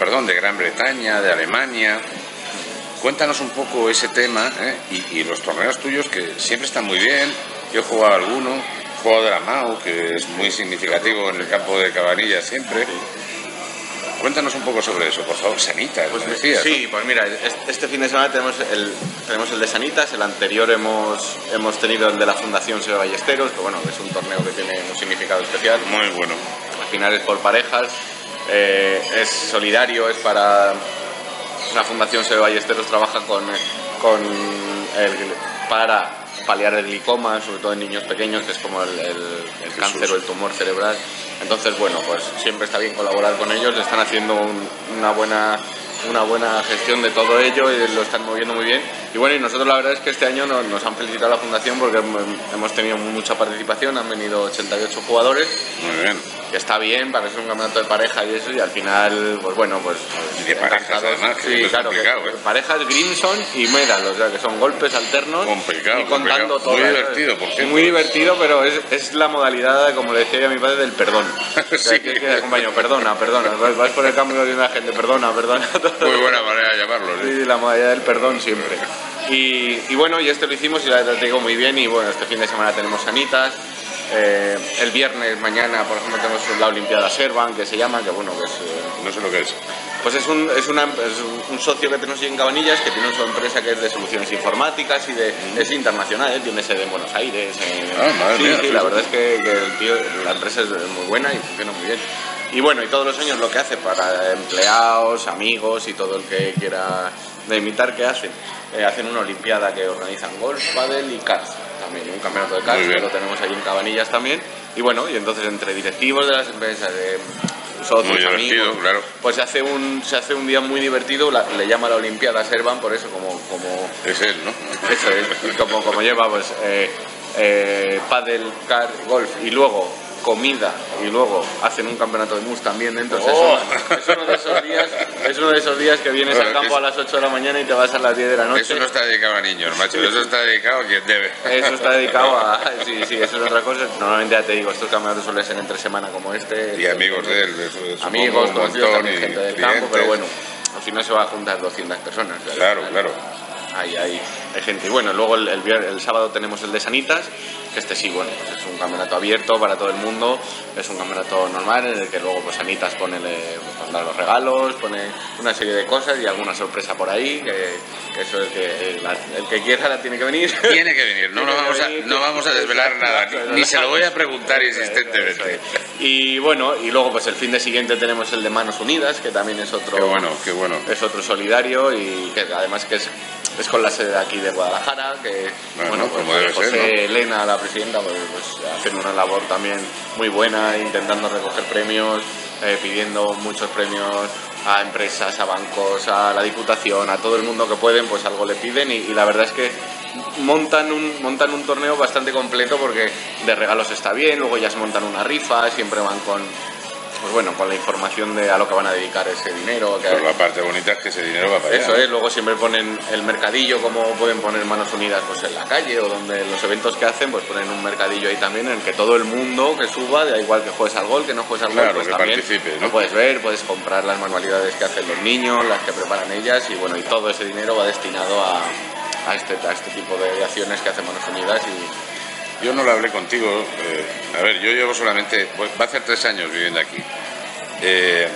perdón, de Gran Bretaña, de Alemania. Cuéntanos un poco ese tema, ¿eh? y, y los torneos tuyos, que siempre están muy bien. Yo he jugado a alguno, juego de la M A U, que es muy significativo en el campo de Cabanillas siempre. Cuéntanos un poco sobre eso, por favor. Sanitas, pues decías, sí, ¿no? Pues mira, este fin de semana tenemos el, tenemos el de Sanitas. El anterior hemos, hemos tenido el de la Fundación Seve Ballesteros, que bueno, es un torneo que tiene un significado especial. Muy bueno. Al final es por parejas, eh, es solidario, es para... La Fundación Seve Ballesteros trabaja con, con el, para... paliar el glicoma, sobre todo en niños pequeños, que es como el, el, el cáncer o el tumor cerebral. Entonces, bueno, pues siempre está bien colaborar con ellos. Están haciendo un, una buena una buena gestión de todo ello y lo están moviendo muy bien. Y bueno, y nosotros la verdad es que este año nos, nos han felicitado la Fundación porque hemos tenido mucha participación. Han venido ochenta y ocho jugadores. Muy bien. Que está bien para ser un campeonato de pareja y eso, y al final, pues bueno, pues... Y de parejas además, sí, es claro, complicado, que, eh. Parejas, Grimson y Medal, o sea, que son golpes alternos. Complicado, y contando complicado. Todo. Muy divertido, por cierto. Muy divertido, pero es, es la modalidad, como le decía yo a mi padre, del perdón. O sea, sí. que, que acompaño, perdona, perdona, vas, vas por el cambio de una gente, perdona, perdona. Muy buena manera de llamarlo, ¿eh? Sí, la modalidad del perdón siempre. Y, y bueno, y esto lo hicimos y la digo muy bien, y bueno, este fin de semana tenemos Sanitas. Eh, el viernes mañana, por ejemplo, tenemos la Olimpiada Servan, que se llama, que bueno, que es, eh, no sé lo que es. Pues es un, es, una, es un socio que tenemos en Cabanillas, que tiene su empresa que es de soluciones informáticas y de, es internacional, ¿eh? Tiene sede en Buenos Aires. En, ah, madre sí, mía, sí, la verdad es que, que el tío, la empresa es muy buena y funciona muy bien. Y bueno, y todos los años lo que hace para empleados, amigos y todo el que quiera de imitar, que hacen. Eh, hacen una olimpiada que organizan golf, pádel y karts. También un campeonato de karts, que lo tenemos ahí en Cabanillas también. Y bueno, y entonces entre directivos de las empresas, de socios, amigos, claro. Pues se hace un se hace un día muy divertido. La, le llama la Olimpiada Servan, por eso como... como es él, ¿no? Eso es, y como, como lleva pues eh, eh, pádel, kart, golf y luego comida, y luego hacen un campeonato de mus también. Entonces oh. es, uno, es, uno de esos días, es uno de esos días que vienes bueno, al campo es... a las ocho de la mañana y te vas a las diez de la noche. Eso no está dedicado a niños, macho, eso está dedicado a quien debe. Eso está dedicado a... Sí, sí, eso es otra cosa. Normalmente ya te digo, estos campeonatos suelen ser entre semana como este. Y amigos de él, de amigos, conocidos, también gente del clientes. Campo, pero bueno, si no se va a juntar doscientas personas. ¿Verdad? Claro, claro. Ahí, ahí, hay gente. Y bueno, luego el, el, el sábado tenemos el de Sanitas, que este sí, bueno, pues es un campeonato abierto para todo el mundo, es un campeonato normal en el que luego pues Sanitas pone pues, los regalos, pone una serie de cosas y alguna sorpresa por ahí, que, que eso es que la, el que quiera la tiene que venir. Tiene que venir, no, no, vamos, venir, a, no vamos a desvelar nada, ni, ni se lo voy a preguntar insistentemente. Y bueno, y luego pues el fin de siguiente tenemos el de Manos Unidas, que también es otro, qué bueno, qué bueno. Es otro solidario y que además que es... Es con la sede de aquí de Guadalajara, que bueno, bueno pues, pues, José ser, ¿no? Elena, la presidenta, pues, pues hacen una labor también muy buena, intentando recoger premios, eh, pidiendo muchos premios a empresas, a bancos, a la Diputación, a todo el mundo que pueden, pues algo le piden y, y la verdad es que montan un montan un torneo bastante completo porque de regalos está bien, luego ellas montan una rifa, siempre van con... pues bueno, con la información de a lo que van a dedicar ese dinero. Que... Pero la parte bonita es que ese dinero va para allá. Eso es, luego siempre ponen el mercadillo, como pueden poner Manos Unidas pues en la calle o donde los eventos que hacen, pues ponen un mercadillo ahí también en el que todo el mundo que suba, da igual que juegues al gol, que no juegues al claro, gol, pues que también participe, ¿no? Lo puedes ver, puedes comprar las manualidades que hacen los niños, las que preparan ellas y bueno, y todo ese dinero va destinado a, a, este, a este tipo de acciones que hace Manos Unidas y... Yo no lo hablé contigo, eh, a ver, yo llevo solamente, va a hacer tres años viviendo aquí. Eh,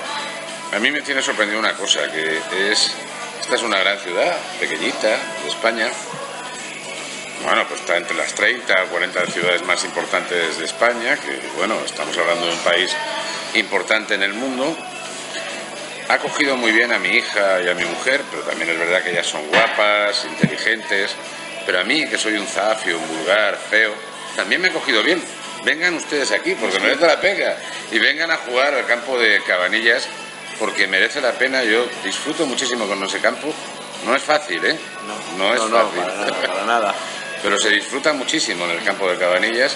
a mí me tiene sorprendido una cosa, que es, esta es una gran ciudad, pequeñita, de España. Bueno, pues está entre las treinta o cuarenta ciudades más importantes de España, que bueno, estamos hablando de un país importante en el mundo. Ha acogido muy bien a mi hija y a mi mujer, pero también es verdad que ellas son guapas, inteligentes, pero a mí, que soy un zafio, un vulgar, feo... También me he cogido bien. Vengan ustedes aquí porque sí, merece la pena. Y vengan a jugar al campo de Cabanillas porque merece la pena. Yo disfruto muchísimo con ese campo. No es fácil, ¿eh? No, no es no, fácil. No, para nada, para nada. Pero se disfruta muchísimo en el campo de Cabanillas.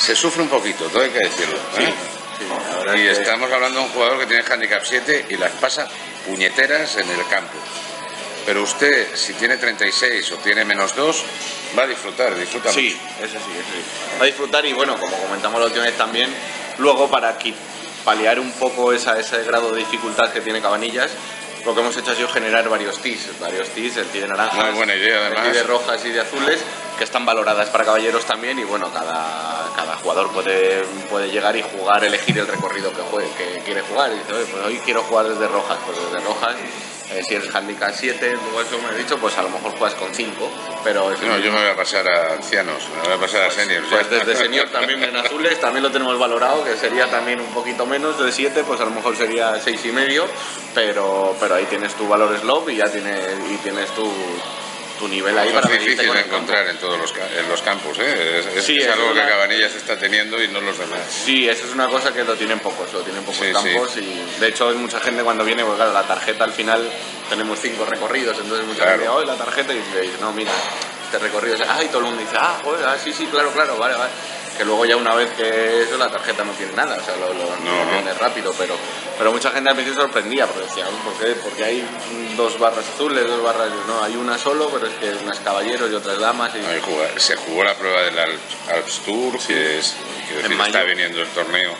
Se sufre un poquito, todo hay que decirlo, ¿eh? Sí, sí, y es estamos que... hablando de un jugador que tiene handicap siete y las pasa puñeteras en el campo. Pero usted, si tiene treinta y seis o tiene menos dos, va a disfrutar, disfruta mucho. Sí, eso sí, eso sí. Va a disfrutar y bueno, como comentamos la última vez también, luego para aquí, paliar un poco esa, ese grado de dificultad que tiene Cabanillas, lo que hemos hecho ha sido generar varios tees, varios tees, el tee de naranjas, muy buena idea, además, el tee de rojas y de azules, que están valoradas para caballeros también y bueno, cada, cada jugador puede, puede llegar y jugar, elegir el recorrido que, juegue, que quiere jugar. Y dice, oye, pues hoy quiero jugar desde rojas, pues desde rojas. Eh, si eres handicap siete, como eso me he dicho, pues a lo mejor juegas con cinco, pero... No, mismo. Yo me voy a pasar a ancianos, me voy a pasar pues, a seniors. Pues ya. Desde senior también en azules, también lo tenemos valorado, que sería también un poquito menos de siete, pues a lo mejor sería seis y medio, pero, pero ahí tienes tu valor slope y ya tienes, y tienes tu... tu nivel ahí. Es difícil de encontrar en todos los, en los campos, ¿eh? Es, es, sí, es algo es una... que Cabanillas está teniendo y no los demás. Sí, eso es una cosa que lo tienen pocos, lo tienen pocos sí, campos sí. Y de hecho hay mucha gente cuando viene, porque claro, la tarjeta al final tenemos cinco recorridos, entonces mucha claro. gente hoy oh, la tarjeta y dice, no, mira, este recorrido, ah, y todo el mundo dice, ah, oh, ah, sí, sí, claro, claro, vale, vale. Que luego ya una vez que eso, la tarjeta no tiene nada, o sea, lo, lo no, tiene no. rápido, pero, pero mucha gente al principio sorprendía, porque decía, ¿por qué? Porque hay dos barras azules, dos barras, no, hay una solo, pero es que unas caballeros y otras damas. Y... No, y jugó, se jugó la prueba del Alps, Alps Tour, sí. que es, que decir, está viniendo el torneo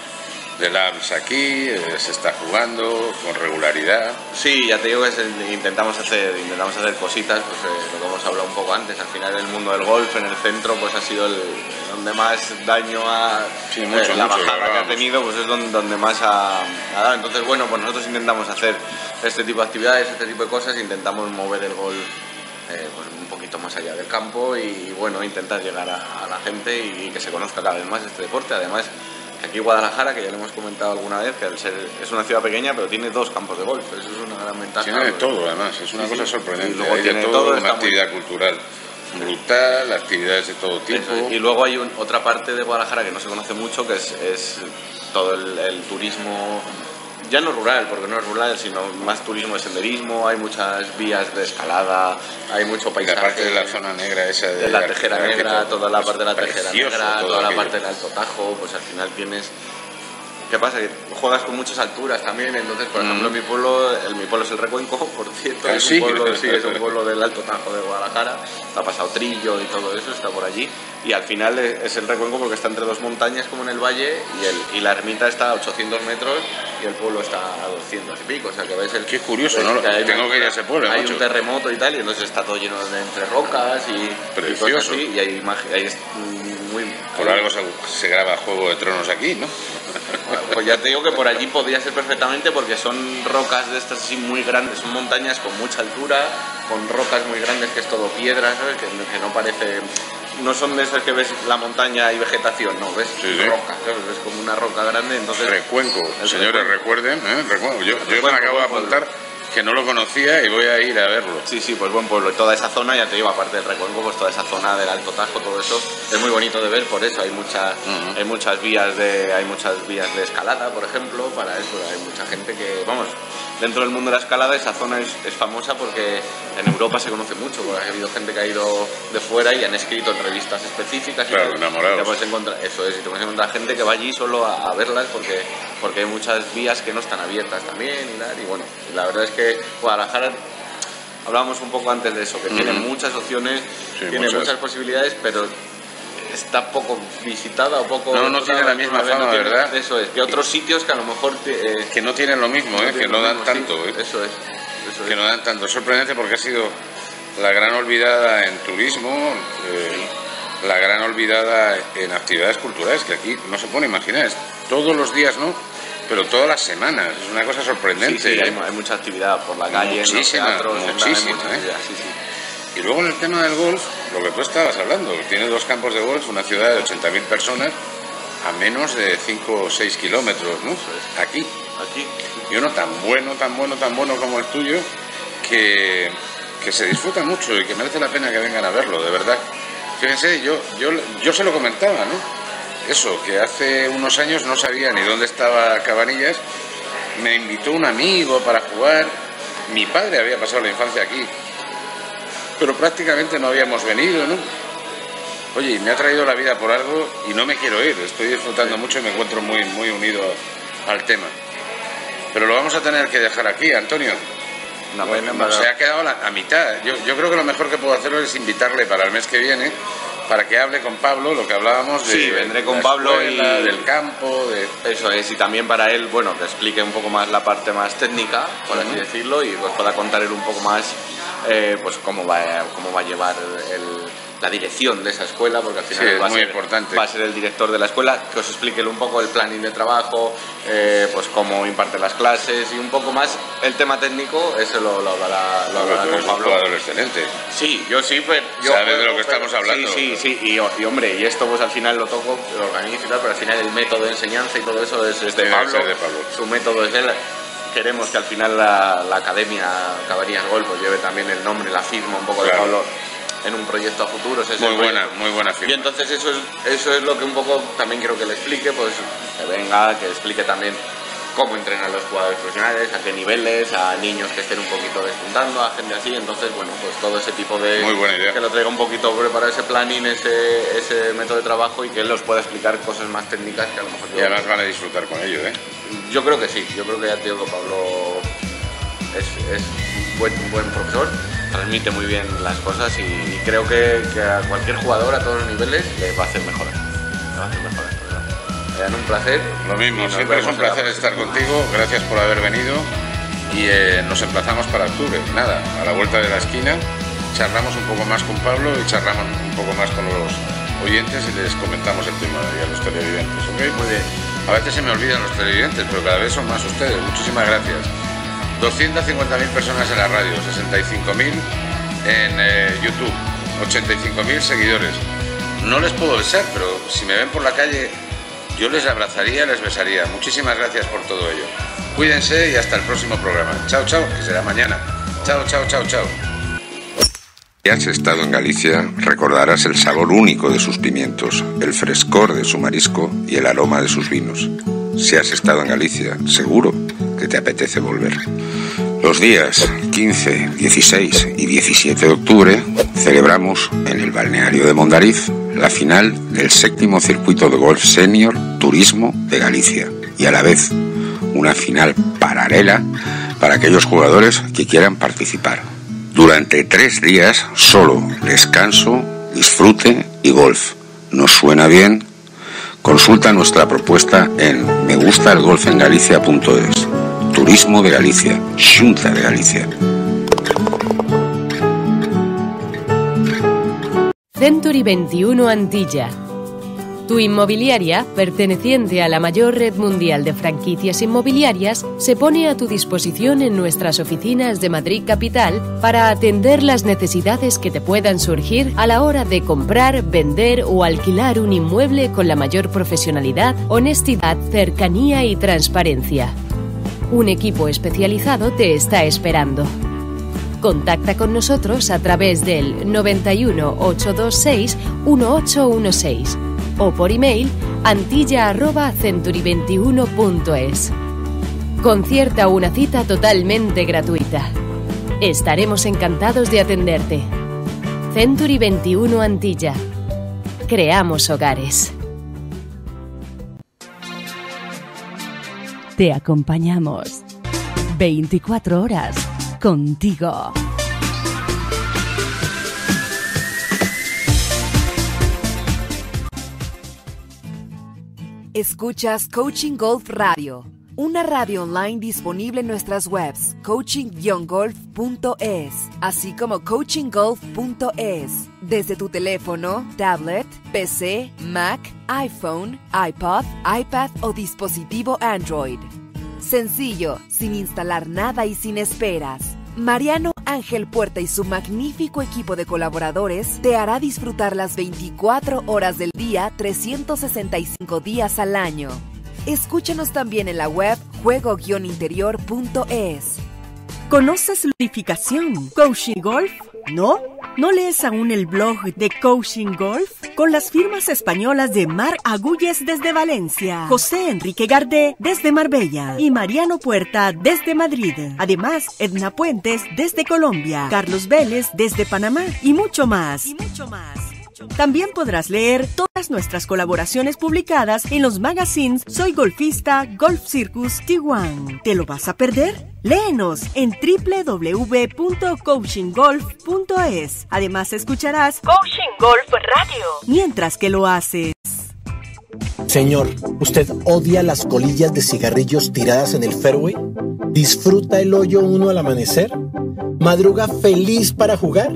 del Alps aquí, se está jugando con regularidad. Sí, ya te digo que se, intentamos hacer intentamos hacer cositas, pues eh, lo que hemos hablado un poco antes, al final el mundo del golf en el centro pues ha sido el donde más daño ha sí, mucho, eh, la mucho, bajada que ha tenido, pues es donde, donde más ha, ha dado. Entonces bueno, pues nosotros intentamos hacer este tipo de actividades, este tipo de cosas, intentamos mover el golf eh, pues, un poquito más allá del campo y bueno, intentar llegar a, a la gente y que se conozca cada vez más este deporte. Además, aquí Guadalajara, que ya lo hemos comentado alguna vez, que al ser, es una ciudad pequeña, pero tiene dos campos de golf. Eso es una gran ventaja. Tiene de todo, además. Es una sí, cosa sí. sorprendente. Y luego hay tiene de todo, todo una actividad muy... cultural brutal, actividades de todo tipo. Eso, y luego hay un, otra parte de Guadalajara que no se conoce mucho, que es, es todo el, el turismo... Ya no rural, porque no es rural, sino más turismo de senderismo, hay muchas vías de escalada, hay mucho paisaje. La parte de la zona negra esa de... de la Tejera Negra, toda la parte de la Tejera Negra, toda la parte del Alto Tajo, pues al final tienes... ¿Qué pasa? Que juegas con muchas alturas también, entonces por ejemplo mm. mi pueblo, el, mi pueblo es el Recuenco, por cierto, ¿Ah, es, sí? un pueblo, sí, es un pueblo del Alto Tajo de Guadalajara, está pasado Trillo y todo eso, está por allí, y al final es el Recuenco porque está entre dos montañas como en el valle, y, el, y la ermita está a ochocientos metros y el pueblo está a doscientos y pico, o sea que ves el... Qué curioso, ¿no? Que tengo un, que ir a ese pueblo. Hay mucho. Un terremoto y tal, y entonces está todo lleno de entre rocas y, y cosas así, y hay imágenes... Muy, por algo se, se graba Juego de Tronos aquí, ¿no? Pues ya te digo que por allí podría ser perfectamente, porque son rocas de estas así muy grandes, son montañas con mucha altura, con rocas muy grandes que es todo piedra, ¿sabes? Que, que no parece... No son de esas que ves la montaña y vegetación, no, ves sí, sí. roca, ¿sabes? Ves como una roca grande, entonces... Recuenco, señores, Recuenco. recuerden, ¿eh? Recuenco. Yo, yo me acabo de apuntar que no lo conocía y voy a ir a verlo. Sí, sí, pues buen pueblo. Y toda esa zona, ya te digo, aparte del Recuenco, pues toda esa zona del Alto Tajo, todo eso, es muy bonito de ver, por eso hay muchas, uh-huh. hay muchas vías de, hay muchas vías de escalada, por ejemplo, para eso, hay mucha gente que, vamos, dentro del mundo de la escalada esa zona es, es famosa porque en Europa se conoce mucho, porque ha habido gente que ha ido de fuera y han escrito en revistas específicas. Claro, y enamorados. Te puedes encontrar, eso es, y te puedes encontrar gente que va allí solo a, a verlas porque, porque hay muchas vías que no están abiertas también y, tal, y bueno, la verdad es que Guadalajara... Hablábamos un poco antes de eso, que mm. tiene muchas opciones, sí, tiene muchas. muchas posibilidades, pero está poco visitada o poco... No, no tiene la misma fama, no tiene, ¿verdad? Eso es, que otros sitios que a lo mejor... Te, eh, que no tienen lo mismo, no eh, que no dan mismo, tanto. Sí, eh. Eso es. Eso que es. no dan tanto. Es sorprendente porque ha sido la gran olvidada en turismo, eh, sí. la gran olvidada en actividades culturales, que aquí no se puede imaginar, es, todos los días, ¿no? Pero todas las semanas, es una cosa sorprendente. Sí, sí, hay, hay mucha actividad por la calle, muchísima, en los teatros, muchísima, en la, eh. sí, sí. Y luego en el tema del golf, lo que tú estabas hablando, tiene dos campos de golf, una ciudad de ochenta mil personas, a menos de cinco o seis kilómetros, ¿no? Aquí. Aquí. Y uno tan bueno, tan bueno, tan bueno como el tuyo, que, que se disfruta mucho y que merece la pena que vengan a verlo, de verdad. Fíjense, yo, yo, yo se lo comentaba, ¿no? Eso, que hace unos años no sabía ni dónde estaba Cabanillas, me invitó un amigo para jugar, mi padre había pasado la infancia aquí, pero prácticamente no habíamos venido, ¿no? Oye, me ha traído la vida por algo y no me quiero ir, estoy disfrutando mucho y me encuentro muy, muy unido al tema. Pero lo vamos a tener que dejar aquí, Antonio. No, bueno, no, se ha quedado a mitad. Yo, yo creo que lo mejor que puedo hacer es invitarle para el mes que viene, para que hable con Pablo, lo que hablábamos de... Sí, vendré con Pablo y... del campo, de... Eso es, y también para él, bueno, que explique un poco más la parte más técnica, por así decirlo, y pues pueda contar él un poco más, eh, pues cómo va, cómo va a llevar el, la dirección de esa escuela, porque al final sí, va, a ser, va a ser el director de la escuela, que os explique un poco el planning de trabajo, eh, pues cómo imparte las clases y un poco más el tema técnico, eso lo, lo hablará, lo hablará con Pablo. Jugador excelente. Sí, yo sí, pues... Yo Sabes de lo que estamos hablando. Sí, sí. Sí, sí, y, y hombre, y esto pues al final lo toco, lo organizo y tal, pero al final el método de enseñanza y todo eso es, es de, Pablo, de Pablo, su método es él. Queremos que al final la, la academia Cabanillas Golf pues, lleve también el nombre, la firma un poco claro. de Pablo en un proyecto a futuro. Es muy buena, proyecto. muy buena firma. Y entonces eso es, eso es lo que un poco también quiero que le explique, pues que venga, que explique también cómo entrenan los jugadores profesionales, a qué niveles, a niños que estén un poquito despuntando, a gente así, entonces, bueno, pues todo ese tipo de... Muy buena idea. Que lo traiga un poquito preparado ese planning, ese, ese método de trabajo y que él los pueda explicar cosas más técnicas que a lo mejor... Y además van a disfrutar con ello, ¿eh? Yo creo que sí, yo creo que ya te digo, Pablo es, es buen, un buen profesor, transmite muy bien las cosas y, y creo que, que a cualquier jugador a todos los niveles le va a hacer mejorar, le va a hacer mejorar. Era un placer. Lo mismo, siempre es un placer estar contigo. Gracias por haber venido. Y eh, nos emplazamos para octubre. Nada, a la vuelta de la esquina charlamos un poco más con Pablo y charlamos un poco más con los oyentes y les comentamos el tema y a los televidentes. ¿Okay? Muy bien. A veces se me olvidan los televidentes, pero cada vez son más ustedes. Muchísimas gracias. doscientas cincuenta mil personas en la radio, sesenta y cinco mil en eh, YouTube, ochenta y cinco mil seguidores. No les puedo besar, pero si me ven por la calle... Yo les abrazaría, les besaría. Muchísimas gracias por todo ello. Cuídense y hasta el próximo programa. Chao, chao, que será mañana. Chao, chao, chao, chao. Si has estado en Galicia, recordarás el sabor único de sus pimientos, el frescor de su marisco y el aroma de sus vinos. Si has estado en Galicia, seguro que te apetece volver. Los días quince, dieciséis y diecisiete de octubre celebramos en el balneario de Mondariz la final del séptimo circuito de golf senior Turismo de Galicia y a la vez una final paralela para aquellos jugadores que quieran participar. Durante tres días solo descanso, disfrute y golf. ¿Nos suena bien? Consulta nuestra propuesta en me gusta el golf en galicia punto es. Turismo de Galicia, Xunta de Galicia. Century veintiuno Antilla, tu inmobiliaria perteneciente a la mayor red mundial de franquicias inmobiliarias, se pone a tu disposición en nuestras oficinas de Madrid Capital para atender las necesidades que te puedan surgir a la hora de comprar, vender o alquilar un inmueble con la mayor profesionalidad, honestidad, cercanía y transparencia. Un equipo especializado te está esperando. Contacta con nosotros a través del nueve uno, ocho dos seis, uno ocho uno seis o por email antilla arroba century veintiuno punto es. Concierta una cita totalmente gratuita. Estaremos encantados de atenderte. Century veintiuno Antilla. Creamos hogares. Te acompañamos veinticuatro horas contigo. Escuchas Coaching Golf Radio, una radio online disponible en nuestras webs coaching golf punto es, así como coaching golf punto es, desde tu teléfono, tablet, P C, Mac, iPhone, iPod, iPad o dispositivo Android. Sencillo, sin instalar nada y sin esperas. Mariano Ángel Puerta y su magnífico equipo de colaboradores te hará disfrutar las veinticuatro horas del día, trescientos sesenta y cinco días al año. Escúchanos también en la web juego interior punto es. ¿Conoces la edificación? ¿Coaching Golf? ¿No? ¿No lees aún el blog de Coaching Golf? Con las firmas españolas de Mar Agulles desde Valencia, José Enrique Gardé desde Marbella y Mariano Puerta desde Madrid. Además, Edna Puentes desde Colombia, Carlos Vélez desde Panamá y mucho más. Y mucho más. También podrás leer todas nuestras colaboraciones publicadas en los magazines Soy Golfista, Golf Circus, Tijuana. ¿Te lo vas a perder? Léenos en doble u doble u doble u punto coaching golf punto es. Además escucharás Coaching Golf Radio mientras que lo haces. Señor, ¿usted odia las colillas de cigarrillos tiradas en el fairway? ¿Disfruta el hoyo uno al amanecer? ¿Madruga feliz para jugar?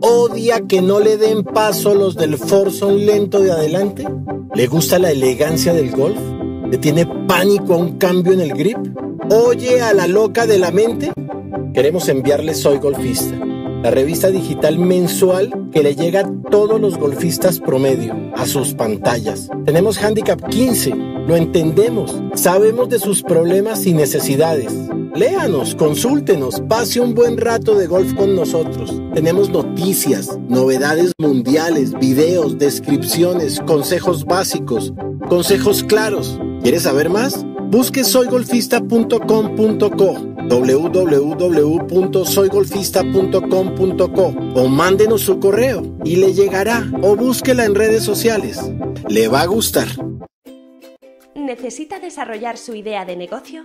¿Odia que no le den paso los del forzón lento de adelante? ¿Le gusta la elegancia del golf? ¿Le tiene pánico a un cambio en el grip? ¿Oye a la loca de la mente? Queremos enviarle Soy Golfista, la revista digital mensual que le llega a todos los golfistas promedio, a sus pantallas. Tenemos Handicap quince, lo entendemos, sabemos de sus problemas y necesidades. Léanos, consúltenos, pase un buen rato de golf con nosotros. Tenemos noticias, novedades mundiales, videos, descripciones, consejos básicos, consejos claros. ¿Quieres saber más? Busque soy golfista punto com punto co. doble u doble u doble u punto soy golfista punto com punto co o mándenos su correo y le llegará, o búsquela en redes sociales. Le va a gustar. ¿Necesita desarrollar su idea de negocio?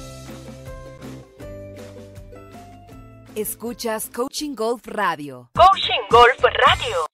Escuchas Coaching Golf Radio. Coaching Golf Radio.